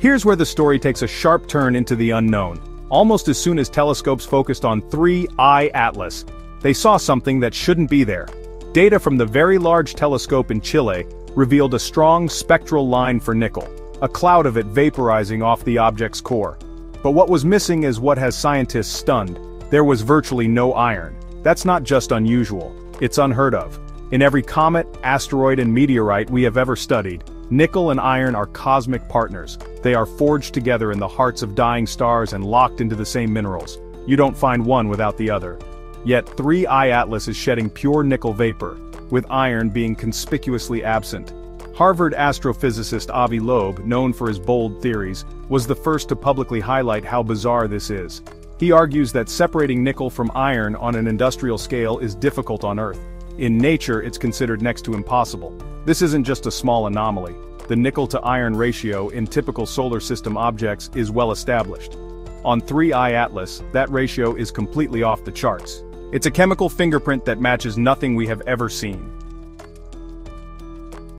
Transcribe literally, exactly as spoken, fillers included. Here's where the story takes a sharp turn into the unknown. Almost as soon as telescopes focused on three I Atlas, they saw something that shouldn't be there. Data from the Very Large Telescope in Chile revealed a strong spectral line for nickel, a cloud of it vaporizing off the object's core. But what was missing is what has scientists stunned: there was virtually no iron. That's not just unusual, it's unheard of. In every comet, asteroid and meteorite we have ever studied, nickel and iron are cosmic partners. They are forged together in the hearts of dying stars and locked into the same minerals. You don't find one without the other. Yet three I Atlas is shedding pure nickel vapor, with iron being conspicuously absent. Harvard astrophysicist Avi Loeb, known for his bold theories, was the first to publicly highlight how bizarre this is. He argues that separating nickel from iron on an industrial scale is difficult on Earth. In nature, it's considered next to impossible. This isn't just a small anomaly. The nickel-to-iron ratio in typical solar system objects is well established. On three I Atlas, that ratio is completely off the charts. It's a chemical fingerprint that matches nothing we have ever seen.